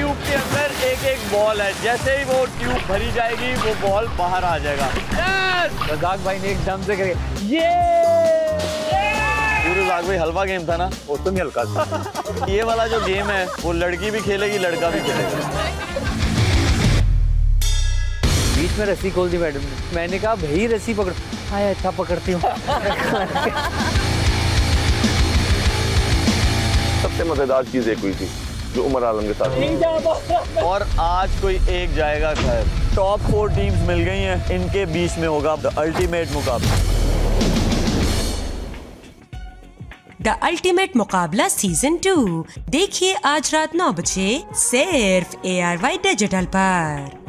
Tube के अंदर एक एक बॉल है, जैसे ही वो ट्यूब भरी जाएगी वो बॉल बाहर आ जाएगा। रज़ाक भाई ने एकदम से करके ये रज़ाक भाई हलवा गेम था ना, वो तुम ही हल्का था। ये वाला जो गेम है वो लड़की भी खेलेगी लड़का भी खेलेगा। बीच में रस्सी खोल दी मैडम ने, मैंने कहा भाई रस्सी पकड़ो, हाँ अच्छा पकड़ती हूँ। सबसे मजेदार चीज एक हुई थी जो उमर आलम के साथ, और आज कोई एक जाएगा खैर। टॉप 4 टीम्स मिल गई हैं, इनके बीच में होगा द अल्टीमेट मुकाबला। द अल्टीमेट मुकाबला सीजन 2 देखिए आज रात 9 बजे सिर्फ ARY डिजिटल पर।